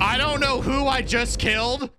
I don't know who I just killed,